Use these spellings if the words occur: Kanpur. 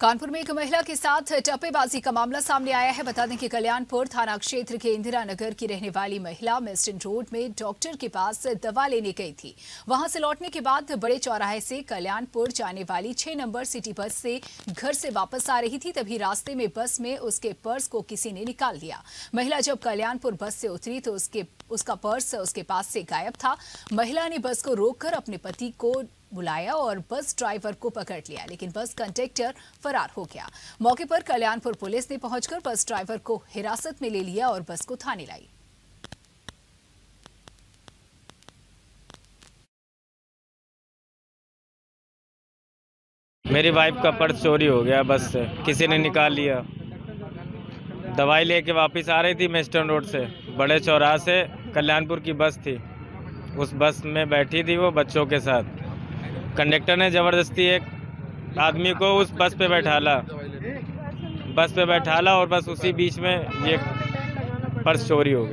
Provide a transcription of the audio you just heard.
कानपुर में एक महिला के साथ टप्पेबाजी का मामला सामने आया है। बता दें कि कल्याणपुर थाना क्षेत्र के इंदिरा नगर की रहने वाली महिला मिस्टन रोड में डॉक्टर के पास दवा लेने गई थी। वहां से लौटने के बाद बड़े चौराहे से कल्याणपुर जाने वाली 6 नंबर सिटी बस से घर से वापस आ रही थी, तभी रास्ते में बस में उसके पर्स को किसी ने निकाल लिया। महिला जब कल्याणपुर बस से उतरी तो उसका पर्स उसके पास से गायब था। महिला ने बस को रोककर अपने पति को बुलाया और बस ड्राइवर को पकड़ लिया, लेकिन बस कंडक्टर फरार हो गया। मौके पर कल्याणपुर पुलिस ने पहुंचकर बस ड्राइवर को हिरासत में ले लिया और बस को थाने लाई। मेरी वाइफ का पर्स चोरी हो गया, बस किसी ने निकाल लिया। दवाई लेके वापस आ रही थी मिस्टन रोड से, बड़े चौराहे से कल्याणपुर की बस थी। उस बस में बैठी थी वो बच्चों के साथ। कंडक्टर ने ज़बरदस्ती एक आदमी को उस बस पे बैठाला और बस उसी बीच में ये पर्स चोरी हो गया।